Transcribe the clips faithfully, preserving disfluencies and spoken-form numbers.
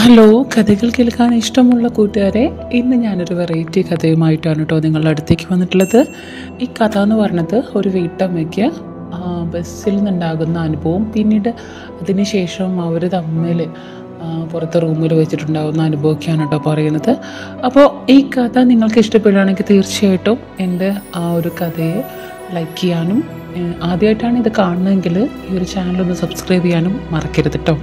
Hello, കഥകൾ കേൾക്കാൻ ഇഷ്ടമുള്ള കൂട്ടുകാരെ, ഇന്ന് ഞാനൊരു വെറൈറ്റി കഥയുമായിട്ടാണ് കേട്ടോ നിങ്ങളുടെ അടുത്തേക്ക് വന്നിട്ടുള്ളത്. ഈ കഥ എന്ന് പറഞ്ഞത് ഒരു വീട്ടമ്മയ്ക്ക് ബസ്സിൽ നിന്നുണ്ടാകുന്ന അനുഭവം, പിന്നീട് അതിന് ശേഷം അവർ തമ്മിൽ പുറത്ത് റൂമിൽ വെച്ചിട്ടുണ്ടാകുന്ന അനുഭവമൊക്കെയാണ് കേട്ടോ പറയുന്നത്. അപ്പോൾ ഈ കഥ നിങ്ങൾക്ക് ഇഷ്ടപ്പെടുകയാണെങ്കിൽ തീർച്ചയായിട്ടും എൻ്റെ ആ ഒരു കഥയെ ലൈക്ക് ചെയ്യാനും, ആദ്യമായിട്ടാണ് ഇത് കാണുന്നതെങ്കിൽ ഈ ഒരു ചാനലൊന്ന് സബ്സ്ക്രൈബ് ചെയ്യാനും മറക്കരുത് കേട്ടോ.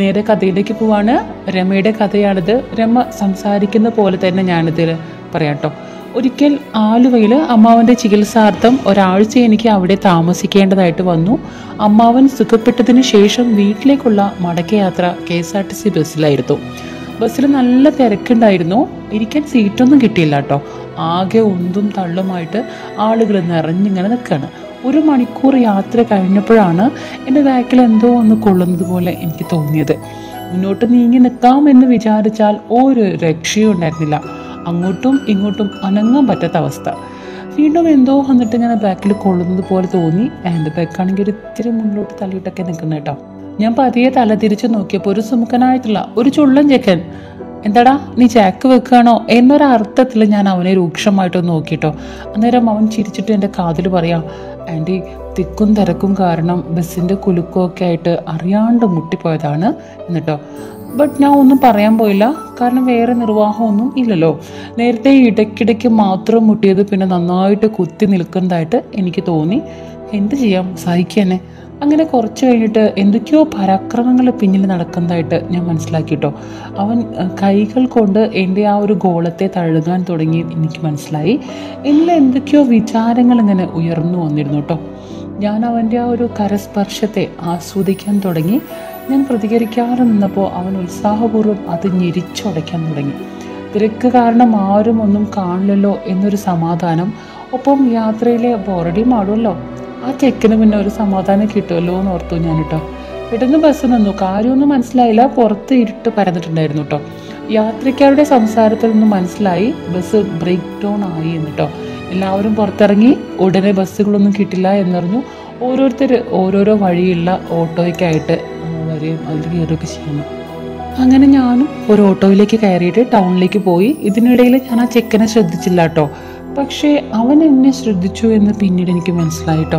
നേരെ കഥയിലേക്ക് പോവാണ്. രമയുടെ കഥയാണിത്. രമ സംസാരിക്കുന്ന പോലെ തന്നെ ഞാനിതിൽ പറയാം കേട്ടോ. ഒരിക്കൽ ആലുവയിൽ അമ്മാവൻ്റെ ചികിത്സാർത്ഥം ഒരാഴ്ച എനിക്ക് അവിടെ താമസിക്കേണ്ടതായിട്ട് വന്നു. അമ്മാവൻ സുഖപ്പെട്ടതിന് ശേഷം വീട്ടിലേക്കുള്ള മടക്കയാത്ര K S R T C ബസ്സിലായിരുന്നു. ബസ്സിൽ നല്ല തിരക്കുണ്ടായിരുന്നു. ഇരിക്കാൻ സീറ്റൊന്നും കിട്ടിയില്ല കേട്ടോ. ആകെ ഉന്തും തള്ളുമായിട്ട് ആളുകൾ നിറഞ്ഞിങ്ങനെ നിൽക്കുകയാണ്. ഒരു മണിക്കൂർ യാത്ര കഴിഞ്ഞപ്പോഴാണ് എൻ്റെ ബാക്കിൽ എന്തോ ഒന്ന് കൊള്ളുന്നത് പോലെ എനിക്ക് തോന്നിയത്. മുന്നോട്ട് നീങ്ങി നിൽക്കാമെന്ന് വിചാരിച്ചാൽ ഒരു രക്ഷയും ഉണ്ടായിരുന്നില്ല. അങ്ങോട്ടും ഇങ്ങോട്ടും അനങ്ങാൻ പറ്റാത്ത അവസ്ഥ. വീണ്ടും എന്തോ വന്നിട്ട് ഇങ്ങനെ ബാക്കിൽ കൊള്ളുന്നത് പോലെ തോന്നി. എൻ്റെ ബാക്കാണെങ്കിൽ ഒരു ഇത്തിരി മുന്നോട്ട് തള്ളിയിട്ടൊക്കെ നിൽക്കുന്ന കേട്ടോ. ഞാൻ പതിയെ തല തിരിച്ച് നോക്കിയപ്പോൾ ഒരു സുമുഖനായിട്ടുള്ള ഒരു ചുള്ളൻ ചെക്കൻ, എന്താടാ നീ ചാക്ക് വെക്കുകയാണോ എന്നൊരർത്ഥത്തിൽ ഞാൻ അവനെ രൂക്ഷമായിട്ടൊന്ന് നോക്കിയിട്ടോ. അന്നേരം അവൻ ചിരിച്ചിട്ട് എൻ്റെ കാതിൽ പറയാം, ആൻറ്റി, തിക്കും തിരക്കും കാരണം ബസ്സിൻ്റെ കുലുക്കമൊക്കെ ആയിട്ട് അറിയാണ്ട് മുട്ടിപ്പോയതാണ് എന്നിട്ടോ. ബട്ട് ഞാൻ ഒന്നും പറയാൻ പോയില്ല, കാരണം വേറെ നിർവാഹമൊന്നും ഇല്ലല്ലോ. നേരത്തെ ഇടയ്ക്കിടയ്ക്ക് മാത്രം മുട്ടിയത് പിന്നെ നന്നായിട്ട് കുത്തി നിൽക്കുന്നതായിട്ട് എനിക്ക് തോന്നി. എന്ത് ചെയ്യാം, സഹിക്കാനെ. അങ്ങനെ കുറച്ച് കഴിഞ്ഞിട്ട് എന്തൊക്കെയോ പരാക്രമങ്ങൾ പിന്നിൽ നടക്കുന്നതായിട്ട് ഞാൻ മനസ്സിലാക്കിയിട്ടോ. അവൻ കൈകൾ കൊണ്ട് എൻ്റെ ആ ഒരു ഗോളത്തെ തഴുകാൻ തുടങ്ങി. എനിക്ക് മനസ്സിലായി എല്ലാം എന്തൊക്കെയോ വിചാരങ്ങൾ ഇങ്ങനെ ഉയർന്നു വന്നിരുന്നു കേട്ടോ. ഞാൻ അവൻ്റെ ആ ഒരു കരസ്പർശത്തെ ആസ്വദിക്കാൻ തുടങ്ങി. ഞാൻ പ്രതികരിക്കാറ് നിന്നപ്പോൾ അവൻ ഉത്സാഹപൂർവ്വം അത് ഞെരിച്ചുടയ്ക്കാൻ തുടങ്ങി. തിരക്ക് കാരണം ആരും ഒന്നും കാണില്ലല്ലോ എന്നൊരു സമാധാനം, ഒപ്പം യാത്രയിലെ ബോറടി മാടുമല്ലോ, ആ ചെക്കിന് പിന്നെ ഒരു സമാധാനം കിട്ടുമല്ലോ എന്ന് ഓർത്തു ഞാൻ കേട്ടോ. പെട്ടെന്ന് ബസ് നിന്നു. കാര്യമൊന്നും മനസ്സിലായില്ല, പുറത്ത് ഇരുട്ട് പരന്നിട്ടുണ്ടായിരുന്നു കേട്ടോ. യാത്രക്കാരുടെ സംസാരത്തിൽ നിന്ന് മനസ്സിലായി ബസ് ബ്രേക്ക് ഡൗൺ ആയി എന്ന് കേട്ടോ. എല്ലാവരും പുറത്തിറങ്ങി. ഉടനെ ബസ്സുകളൊന്നും കിട്ടില്ല എന്നറിഞ്ഞു. ഓരോരുത്തർ ഓരോരോ വഴിയുള്ള ഓട്ടോയ്ക്കായിട്ട് വരെയും അതിൽ കയറുകയൊക്കെ ചെയ്യുന്നു. അങ്ങനെ ഞാനും ഒരു ഓട്ടോയിലേക്ക് കയറിയിട്ട് ടൗണിലേക്ക് പോയി. ഇതിനിടയിൽ ഞാൻ ആ ചെക്കനെ ശ്രദ്ധിച്ചില്ല കേട്ടോ. പക്ഷേ അവൻ എന്നെ ശ്രദ്ധിച്ചു എന്ന് പിന്നീട് എനിക്ക് മനസ്സിലായിട്ടോ.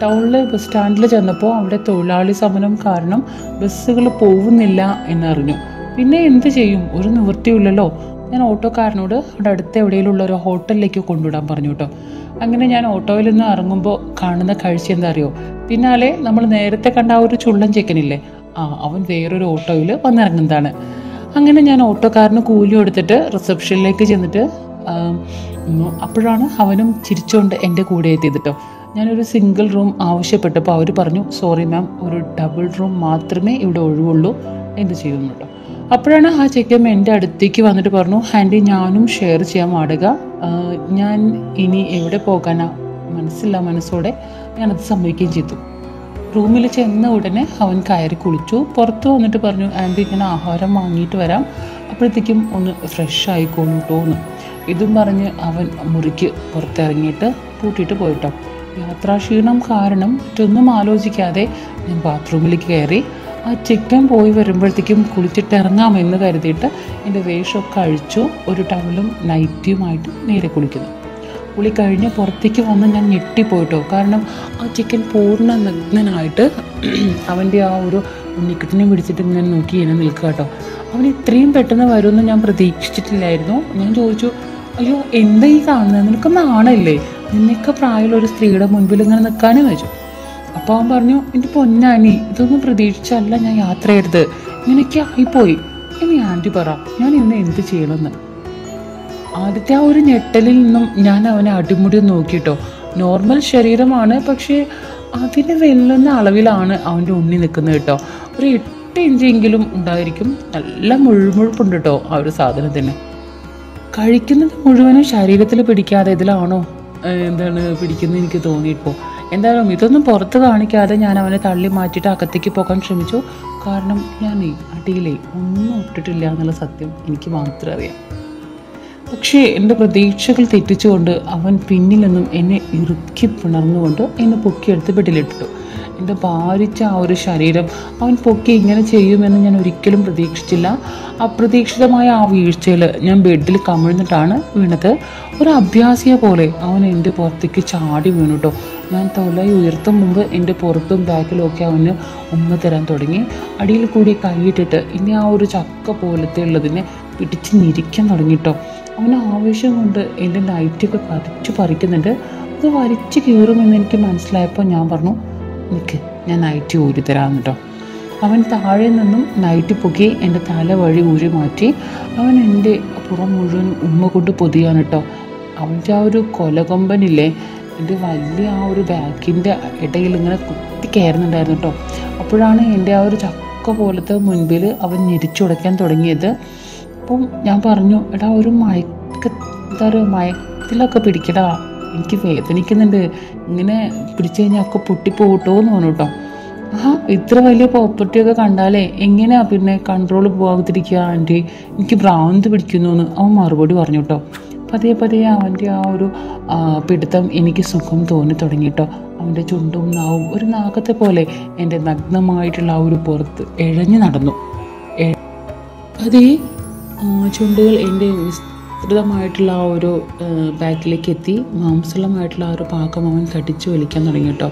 ടൗണിലെ ബസ് സ്റ്റാൻഡിൽ ചെന്നപ്പോൾ അവിടെ തൊഴിലാളി സമരം കാരണം ബസ്സുകൾ പോകുന്നില്ല എന്നറിഞ്ഞു. പിന്നെ എന്ത് ചെയ്യും, ഒരു നിവൃത്തിയില്ലല്ലോ. ഞാൻ ഓട്ടോക്കാരനോട് അവിടെ അടുത്ത് എവിടെയെങ്കിലും ഉള്ള ഒരു ഹോട്ടലിലേക്ക് കൊണ്ടുവിടാൻ പറഞ്ഞു കേട്ടോ. അങ്ങനെ ഞാൻ ഓട്ടോയിൽ നിന്ന് ഇറങ്ങുമ്പോൾ കാണുന്ന കാഴ്ച എന്താ അറിയോ? പിന്നാലെ നമ്മൾ നേരത്തെ കണ്ട ആ ഒരു ചുള്ളൻ ചെക്കനില്ലേ, ആ അവൻ വേറൊരു ഓട്ടോയിൽ വന്നിറങ്ങുന്നതാണ്. അങ്ങനെ ഞാൻ ഓട്ടോക്കാരന് കൂലി കൊടുത്തിട്ട് റിസപ്ഷനിലേക്ക് ചെന്നിട്ട് അപ്പോഴാണ് അവനും ചിരിച്ചുകൊണ്ട് എൻ്റെ കൂടെ എത്തിയത് കേട്ടോ. ഞാനൊരു സിംഗിൾ റൂം ആവശ്യപ്പെട്ടപ്പോൾ അവർ പറഞ്ഞു, സോറി മാം, ഒരു ഡബിൾ റൂം മാത്രമേ ഇവിടെ ഒഴിവുള്ളൂ എന്ന് ചെയ്യുന്നു കേട്ടോ. അപ്പോഴാണ് ആ ചെക്കൻ എൻ്റെ അടുത്തേക്ക് വന്നിട്ട് പറഞ്ഞു, ആൻറ്റി, ഞാനും ഷെയർ ചെയ്യാൻ വാടക. ഞാൻ ഇനി എവിടെ പോകാനാ മനസ്സില്ല മനസ്സോടെ ഞാനത് സമ്മതിക്കുകയും ചെയ്തു. റൂമിൽ ചെന്ന ഉടനെ അവൻ കയറി കുളിച്ചു. പുറത്ത് വന്നിട്ട് പറഞ്ഞു, ആൻറ്റി, ഞാൻ ആഹാരം വാങ്ങിയിട്ട് വരാം, അപ്പോഴത്തേക്കും ഒന്ന് ഫ്രഷ് ആയിക്കോളൂ തോന്നും. ഇതും പറഞ്ഞ് അവൻ മുറിക്ക് പുറത്തിറങ്ങിയിട്ട് പൂട്ടിയിട്ട് പോയിട്ടോ. യാത്രാക്ഷീണം കാരണം മറ്റൊന്നും ആലോചിക്കാതെ ഞാൻ ബാത്റൂമിലേക്ക് കയറി. ആ ചിക്കൻ പോയി വരുമ്പോഴത്തേക്കും കുളിച്ചിട്ട് ഇറങ്ങാമെന്ന് കരുതിയിട്ട് എൻ്റെ വേഷമൊക്കെ അഴിച്ചു. ഒരു ടവലും നൈറ്റിയുമായിട്ട് നേരെ കുളിക്കുന്നു. കുളി കഴിഞ്ഞ് പുറത്തേക്ക് വന്ന് ഞാൻ ഞെട്ടിപ്പോയിട്ടോ. കാരണം ആ ചിക്കൻ പൂർണ്ണ നഗ്നനായിട്ട് അവൻ്റെ ആ ഒരു ഉണ്ണിക്കിട്ടിനെ പിടിച്ചിട്ട് ഞാൻ നോക്കി ഇങ്ങനെ നിൽക്കുക കേട്ടോ. അവൻ ഇത്രയും പെട്ടെന്ന് വരുമെന്ന് ഞാൻ പ്രതീക്ഷിച്ചിട്ടില്ലായിരുന്നു. ഞാൻ ചോദിച്ചു, അയ്യോ എന്താ ഈ കാണുന്നത്, നിനക്ക് നാണല്ലേ, നിനക്ക് പ്രായമുള്ള ഒരു സ്ത്രീയുടെ മുൻപിൽ ഇങ്ങനെ നിൽക്കാനും വെച്ചു. അപ്പോൾ അവൻ പറഞ്ഞു, എൻ്റെ പൊന്നാനി, ഇതൊന്നും പ്രതീക്ഷിച്ചല്ല ഞാൻ യാത്ര ചെയ്തത്, ഇങ്ങനെയൊക്കെ ആയിപ്പോയി. ഇനി ആൻറ്റി പറ ഞാൻ ഇന്ന് എന്ത് ചെയ്യണമെന്ന്. ആദ്യത്തെ ആ ഒരു ഞെട്ടലിൽ നിന്നും ഞാൻ അവനെ അടിമുടി നോക്കിയിട്ടോ. നോർമൽ ശരീരമാണ്, പക്ഷേ അതിന് വെല്ലുന്ന അളവിലാണ് അവൻ്റെ ഉണ്ണി നിൽക്കുന്നത് കേട്ടോ. ഒരു എട്ട് ഇഞ്ചെങ്കിലും ഉണ്ടായിരിക്കും. നല്ല മുഴുമുഴുപ്പുണ്ട് കേട്ടോ ആ ഒരു സാധനത്തിന്. കഴിക്കുന്നത് മുഴുവനും ശരീരത്തിൽ പിടിക്കാതെ ഇതിലാണോ എന്താണ് പിടിക്കുന്നത് എനിക്ക് തോന്നിയിപ്പോൾ. എന്തായാലും ഇതൊന്നും പുറത്ത് കാണിക്കാതെ ഞാൻ അവനെ തള്ളി മാറ്റിയിട്ട് അകത്തേക്ക് പോകാൻ ശ്രമിച്ചു. കാരണം ഞാൻ അടിയിലേ ഒന്നും ഇട്ടിട്ടില്ല എന്നുള്ള സത്യം എനിക്ക് മാത്രമേ അറിയാം. പക്ഷേ എൻ്റെ പ്രതീക്ഷകൾ തെറ്റിച്ചുകൊണ്ട് അവൻ പിന്നിൽ നിന്നും എന്നെ ഇറുക്കി പിണർന്നുകൊണ്ട് എന്നെ പൊക്കിയെടുത്ത് പെട്ടിലിട്ടു. എൻ്റെ ഭാരിച്ച ആ ഒരു ശരീരം അവൻ പൊക്കി ഇങ്ങനെ ചെയ്യുമെന്ന് ഞാൻ ഒരിക്കലും പ്രതീക്ഷിച്ചില്ല. അപ്രതീക്ഷിതമായ ആ വീഴ്ചയിൽ ഞാൻ ബെഡിൽ കമിഴ്ന്നിട്ടാണ് വീണത്. ഒരു അഭ്യാസിയെ പോലെ അവൻ എൻ്റെ പുറത്തേക്ക് ചാടി വീണുട്ടോ. ഞാൻ തലയുയർത്തും മുമ്പ് എൻ്റെ പുറത്തും ബാക്കിലും ഒക്കെ അവന് ഉമ്മ തരാൻ തുടങ്ങി. അടിയിൽ കൂടി കൈയിട്ടിട്ട് ഇനി ആ ഒരു ചക്ക പോലത്തെ ഉള്ളതിനെ പിടിച്ച് ഞെരിക്കാൻ തുടങ്ങിട്ടോ. അവന് ആവേശം കൊണ്ട് എൻ്റെ ലൈറ്റൊക്കെ വരച്ച് പറിക്കുന്നുണ്ട്. അത് വരച്ച് കീറുമെന്ന് എനിക്ക് മനസ്സിലായപ്പോൾ ഞാൻ പറഞ്ഞു, നിൽക്ക് ഞാൻ നൈറ്റി ഊരി തരാം കേട്ടോ. അവൻ താഴെ നിന്നും നൈറ്റി പൊക്കി എൻ്റെ തല വഴി ഊരി മാറ്റി. അവൻ എൻ്റെ പുറം മുഴുവൻ ഉമ്മ കൊണ്ട് പൊതിയാണ് കേട്ടോ. അവൻ്റെ ആ ഒരു കൊലകൊമ്പനില്ലേ, എൻ്റെ വലിയ ആ ഒരു ബാക്കിൻ്റെ ഇടയിൽ ഇങ്ങനെ കുത്തി കയറുന്നുണ്ടായിരുന്നു കേട്ടോ. അപ്പോഴാണ് എൻ്റെ ആ ഒരു ചക്ക പോലത്തെ മുൻപിൽ അവൻ ഞെരിച്ചുടയ്ക്കാൻ തുടങ്ങിയത്. അപ്പം ഞാൻ പറഞ്ഞു, എടാ ഒരു മയക്ക എന്താ പറയുക മയത്തിലൊക്കെ പിടിക്കടാ, എനിക്ക് വേദനിക്കുന്നുണ്ട്, ഇങ്ങനെ പിടിച്ചു കഴിഞ്ഞാൽ ഒക്കെ പൊട്ടിപ്പോകട്ടോ എന്ന് തോന്നു കേട്ടോ. ആ ഇത്ര വലിയ പ്രോപ്പർട്ടിയൊക്കെ കണ്ടാലേ എങ്ങനെയാണ് പിന്നെ കൺട്രോൾ പോകാതിരിക്കുക ആൻറ്റി, എനിക്ക് ഭ്രാന്ത് പിടിക്കുന്നു എന്ന് അവൻ മറുപടി പറഞ്ഞു കേട്ടോ. പതിയെ പതിയെ അവൻ്റെ ആ ഒരു പിടുത്തം എനിക്ക് സുഖം തോന്നി തുടങ്ങി കേട്ടോ. അവൻ്റെ ചുണ്ടും നാവും ഒരു നാഗത്തെ പോലെ എൻ്റെ നഗ്നമായിട്ടുള്ള ആ ഒരു പുറത്ത് എഴഞ്ഞു നടന്നു. അതേ ചുണ്ടുകൾ എൻ്റെ ായിട്ടുള്ള ആ ഒരു ബാക്കിലേക്ക് എത്തി. മാംസളമായിട്ടുള്ള ആ ഒരു പാകം അവൻ കടിച്ചു വലിക്കാൻ തുടങ്ങി കേട്ടോ.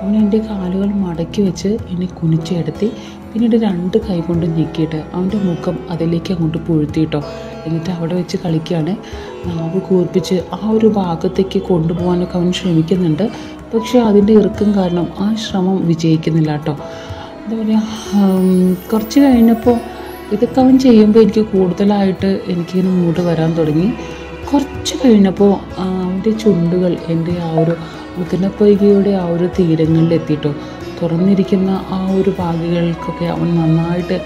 അവൻ എൻ്റെ കാലുകൾ മടക്കി വെച്ച് എന്നെ കുനിച്ചെടുത്തി. പിന്നീട് രണ്ട് കൈ കൊണ്ട് ഞെക്കിയിട്ട് അവൻ്റെ മുഖം അതിലേക്ക് അങ്ങോട്ട് പുഴുത്തിയിട്ടോ. എന്നിട്ട് അവിടെ വെച്ച് കളിക്കുകയാണ്. നാവ് കൂർപ്പിച്ച് ആ ഒരു ഭാഗത്തേക്ക് കൊണ്ടുപോകാനൊക്കെ അവൻ ശ്രമിക്കുന്നുണ്ട്. പക്ഷേ അതിൻ്റെ ഇറുക്കം കാരണം ആ ശ്രമം വിജയിക്കുന്നില്ല കേട്ടോ. എന്താ പറയുക, കുറച്ച് കഴിഞ്ഞപ്പോൾ ഇതൊക്കെ അവൻ ചെയ്യുമ്പോൾ എനിക്ക് കൂടുതലായിട്ട് എനിക്കിങ്ങനെ മൂട് വരാൻ തുടങ്ങി. കുറച്ച് കഴിഞ്ഞപ്പോൾ അവൻ്റെ ചുണ്ടുകൾ എൻ്റെ ആ ഒരു മുത്തനപ്പൊയ്കയുടെ ആ ഒരു തീരങ്ങളിലെത്തിയിട്ടോ. തുറന്നിരിക്കുന്ന ആ ഒരു ഭാഗങ്ങൾക്കൊക്കെ അവൻ നന്നായിട്ട്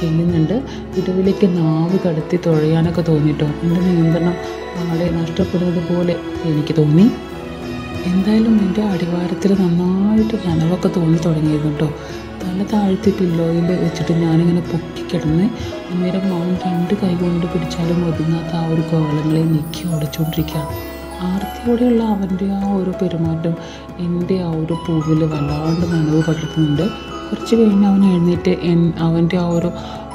ചെയ്യുന്നുണ്ട്. ഇടവിലേക്ക് നാവ് കടത്തി തുഴയാനൊക്കെ തോന്നിയിട്ടോ. എൻ്റെ നിയന്ത്രണം നാളെ നഷ്ടപ്പെടുന്നത് പോലെ എനിക്ക് തോന്നി. എന്തായാലും എൻ്റെ അടിവാരത്തിൽ നന്നായിട്ട് കനവൊക്കെ തോന്നി തുടങ്ങിയിരുന്നു കേട്ടോ. തല താഴ്ത്തി പില്ലോയിൽ വെച്ചിട്ട് ഞാനിങ്ങനെ പൊക്കിക്കിടന്ന് അന്നേരം അവൻ രണ്ട് കൈ കൊണ്ട് പിടിച്ചാലും ഒതുങ്ങാത്ത ആ ഒരു കോളങ്ങളെ നീക്കി ഉടച്ചുകൊണ്ടിരിക്കുകയാണ്. ആർത്തിയോടെയുള്ള അവൻ്റെ ആ ഒരു പെരുമാറ്റം എൻ്റെ ആ ഒരു പൂവിൽ വല്ലാണ്ട് നനവ് പടർത്തുന്നുണ്ട്. കുറച്ച് കഴിഞ്ഞ് അവൻ എഴുന്നേറ്റ് എൻ അവൻ്റെ ആ ഒരു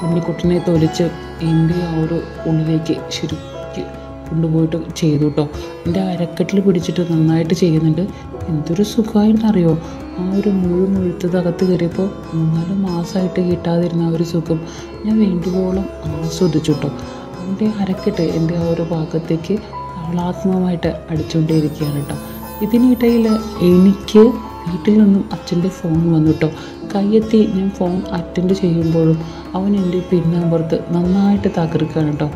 ഉണ്ണിക്കുട്ടനെ തൊലിച്ച് എൻ്റെ ആ ഒരു ഉള്ളിലേക്ക് ശരിക്ക് കൊണ്ടുപോയിട്ട് ചെയ്തു കേട്ടോ. എൻ്റെ അരക്കെട്ടിൽ പിടിച്ചിട്ട് നന്നായിട്ട് ചെയ്യുന്നുണ്ട്. എന്തൊരു സുഖമായിട്ടറിയോ, ആ ഒരു മുഴു മുഴുത്തതകത്ത് കയറിയപ്പോൾ മൂന്നാല് മാസമായിട്ട് കിട്ടാതിരുന്ന ആ ഒരു സുഖം ഞാൻ വേണ്ടുവോളം ആസ്വദിച്ചു കേട്ടോ. അവൻ്റെ അരക്കെട്ട് എൻ്റെ ആ ഒരു ഭാഗത്തേക്ക് താളാത്മകമായിട്ട് അടിച്ചുകൊണ്ടേയിരിക്കുകയാണ് കേട്ടോ. ഇതിനിടയിൽ എനിക്ക് വീട്ടിൽ നിന്നും അച്ഛൻ്റെ ഫോൺ വന്നു കേട്ടോ. കയ്യെത്തി ഞാൻ ഫോൺ അറ്റൻഡ് ചെയ്യുമ്പോഴും അവൻ എൻ്റെ പിൻ നമ്പർത്ത് നന്നായിട്ട് തകർക്കുകയാണ് കേട്ടോ.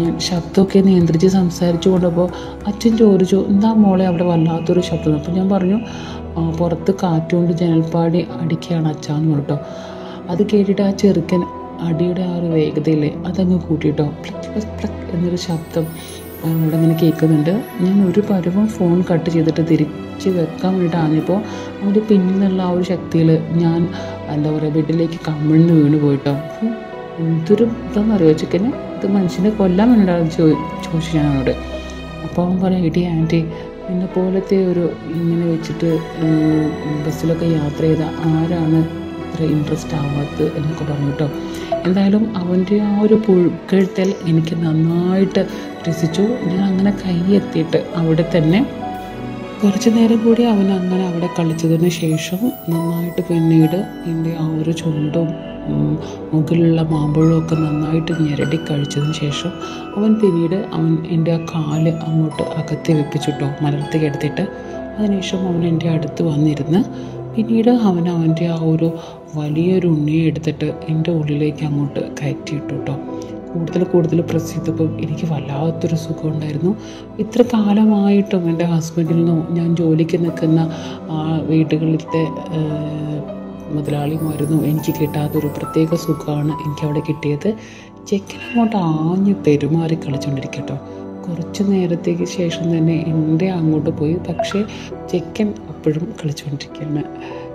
ഞാൻ ശബ്ദമൊക്കെ നിയന്ത്രിച്ച് സംസാരിച്ചു കൊണ്ടപ്പോൾ അച്ഛൻ ചോദിച്ചു, എന്താ മോളെ അവിടെ വല്ലാത്തൊരു ശബ്ദം. അപ്പോൾ ഞാൻ പറഞ്ഞു, പുറത്ത് കാറ്റുകൊണ്ട് ജനൽപ്പാടി അടിക്കുകയാണ് അച്ഛാന്ന് കേട്ടോ. അത് കേട്ടിട്ട് ആ ചെറുക്കൻ അടിയുടെ ആ ഒരു വേഗതയില്ലേ അതങ്ങ് കൂട്ടിയിട്ടോ. പ്ലക് പ്ലക് പ്ലക് എന്നൊരു ശബ്ദം അവിടെ ഇങ്ങനെ കേൾക്കുന്നുണ്ട്. ഞാൻ ഒരു പരുവം ഫോൺ കട്ട് ചെയ്തിട്ട് തിരിച്ച് വെക്കാൻ വേണ്ടിയിട്ടാണിപ്പോൾ അവൻ്റെ പിന്നിൽ നിന്നുള്ള ആ ഒരു ശക്തിയിൽ ഞാൻ എന്താ പറയുക ബെഡിലേക്ക് കമിഴ്ന്ന് വീണ് പോയിട്ടോ. അപ്പോൾ എന്തൊരു ഇതാണെന്ന് അറിയോ, ചിക്കന് ഇത് മനുഷ്യനെ കൊല്ലാൻ വേണ്ടിയിട്ടാണ് ചോ ചോദിച്ചു ഞാൻ അവിടെ. അപ്പോൾ അവൻ പറയാം, എടി ആൻറ്റി എന്നെ പോലത്തെ ഒരു ഇങ്ങനെ വെച്ചിട്ട് ബസ്സിലൊക്കെ യാത്ര ചെയ്ത ആരാണ് ഇത്ര ഇൻട്രസ്റ്റ് ആവാത്തത് എന്നൊക്കെ പറഞ്ഞു കേട്ടോ. എന്തായാലും അവൻ്റെ ആ ഒരു പുഴുക്കെഴുത്തൽ എനിക്ക് നന്നായിട്ട് രസിച്ചു. ഞാൻ അങ്ങനെ കൈ എത്തിയിട്ട് അവിടെ തന്നെ കുറച്ച് നേരം കൂടി അവൻ അങ്ങനെ അവിടെ കളിച്ചതിന് ശേഷം നന്നായിട്ട് പിന്നീട് എൻ്റെ ആ ഒരു ചുണ്ടും മുകളിലുള്ള മാമ്പഴമൊക്കെ നന്നായിട്ട് ഞെരടി കഴിച്ചതിന് ശേഷം അവൻ പിന്നീട് അവൻ എൻ്റെ ആ കാല് അങ്ങോട്ട് അകത്തി വെപ്പിച്ചിട്ടോ, മലർത്തി കിടത്തിയിട്ട്. അതിനുശേഷം അവൻ എൻ്റെ അടുത്ത് വന്നിരുന്ന് പിന്നീട് അവൻ അവൻ്റെ ആ ഒരു വലിയൊരു ഉണ്ണിയെ എടുത്തിട്ട് എൻ്റെ ഉള്ളിലേക്ക് അങ്ങോട്ട് കയറ്റിയിട്ടു കേട്ടോ. കൂടുതൽ കൂടുതൽ പ്രസ് ചെയ്തപ്പോൾ എനിക്ക് വല്ലാത്തൊരു സുഖമുണ്ടായിരുന്നു. ഇത്ര കാലമായിട്ടും എൻ്റെ ഹസ്ബൻഡിൽ നിന്നും ഞാൻ ജോലിക്ക് നിൽക്കുന്ന വീടുകളിലത്തെ മുതലാളി മരുന്നു എനിക്ക് കിട്ടാത്തൊരു പ്രത്യേക സുഖമാണ് എനിക്കവിടെ കിട്ടിയത്. ചെക്കൻ അങ്ങോട്ട് ആഞ്ഞ് പെരുമാറി കളിച്ചുകൊണ്ടിരിക്കട്ടോ. കുറച്ച് നേരത്തേക്ക് ശേഷം തന്നെ എൻ്റെ അങ്ങോട്ട് പോയി, പക്ഷേ ചെക്കൻ അപ്പോഴും കളിച്ചുകൊണ്ടിരിക്കുകയാണ്.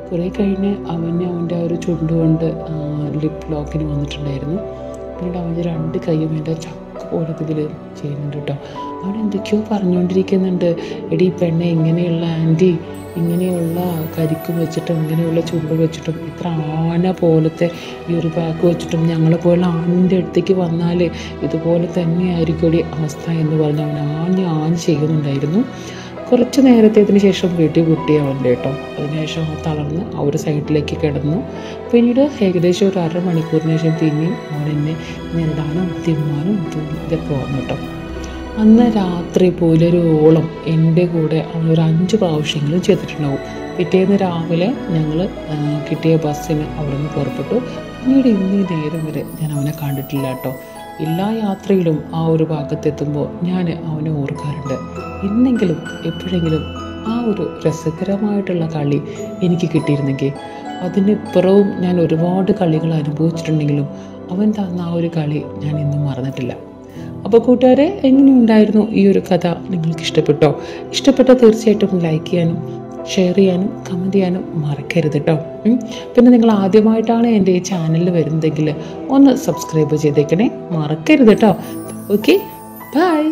കുറേ കഴിഞ്ഞ് അവന് അവൻ്റെ ആ ഒരു ചുണ്ടുകൊണ്ട് ലിപ് ലോക്കിന് വന്നിട്ടുണ്ടായിരുന്നു. പിന്നീട് അവൻ്റെ രണ്ട് കൈയും എൻ്റെ ചക്ക ഓരോ ഇതിൽ ചെയ്യുന്നുണ്ട് കേട്ടോ. അവിടെ എന്തൊക്കെയോ പറഞ്ഞുകൊണ്ടിരിക്കുന്നുണ്ട്. എടി പെണ്ണ ഇങ്ങനെയുള്ള ആൻറ്റി ഇങ്ങനെയുള്ള കരിക്കും വെച്ചിട്ടും ഇങ്ങനെയുള്ള ചുണ്ട് വെച്ചിട്ടും ഇത്ര ആന പോലത്തെ ഈ ഒരു പാക്ക് വെച്ചിട്ടും ഞങ്ങളെ പോലുള്ള ആണിൻ്റെ അടുത്തേക്ക് വന്നാൽ ഇതുപോലെ തന്നെയായിരിക്കും അവസ്ഥ എന്ന് പറഞ്ഞ് അവൻ ആഞ്ഞ് ആഞ്ഞ് ചെയ്യുന്നുണ്ടായിരുന്നു. കുറച്ച് നേരത്തേതിന് ശേഷം വീട്ടിൽ കുട്ടിയാവുണ്ട് കേട്ടോ. അതിനുശേഷം തളർന്ന് ആ ഒരു സൈഡിലേക്ക് കിടന്നു. പിന്നീട് ഏകദേശം ഒരു അരമണിക്കൂറിന് ശേഷം തിരിഞ്ഞ് അവനെന്നെ ഞെരടാനും തിരുമാനും ഇതൊക്കെ വന്നു കേട്ടോ. അന്ന് രാത്രി പോലൊരോളം എൻ്റെ കൂടെ അവനൊരു അഞ്ച് പ്രാവശ്യങ്ങളും ചെയ്തിട്ടുണ്ടാവും. പിറ്റേന്ന് രാവിലെ ഞങ്ങൾ കിട്ടിയ ബസ്സിന് അവിടെ നിന്ന് പുറപ്പെട്ടു. പിന്നീട് ഇന്നീ നേരം വരെ ഞാൻ അവനെ കണ്ടിട്ടില്ല കേട്ടോ. എല്ലാ യാത്രയിലും ആ ഒരു ഭാഗത്തെത്തുമ്പോൾ ഞാൻ അവനെ ഓർക്കാറുണ്ട്. എന്നെങ്കിലും എപ്പോഴെങ്കിലും ആ ഒരു രസകരമായിട്ടുള്ള കളി എനിക്ക് കിട്ടിയിരുന്നെങ്കിൽ, അതിനിപ്പുറവും ഞാൻ ഒരുപാട് കളികൾ അനുഭവിച്ചിട്ടുണ്ടെങ്കിലും അവൻ തന്ന ആ ഒരു കളി ഞാൻ ഇന്നും മറന്നിട്ടില്ല. അപ്പോൾ കൂട്ടുകാരെ, എങ്ങനെയുണ്ടായിരുന്നു ഈ ഒരു കഥ? നിങ്ങൾക്ക് ഇഷ്ടപ്പെട്ടോ? ഇഷ്ടപ്പെട്ടാൽ തീർച്ചയായിട്ടും ലൈക്ക് ചെയ്യാനും ഷെയർ ചെയ്യാനും കമൻറ്റ് ചെയ്യാനും മറക്കരുത് കേട്ടോ. പിന്നെ നിങ്ങൾ ആദ്യമായിട്ടാണ് എൻ്റെ ഈ ചാനലിൽ വരുന്നതെങ്കിൽ ഒന്ന് സബ്സ്ക്രൈബ് ചെയ്തേക്കണേ, മറക്കരുത് കേട്ടോ. Okay, by.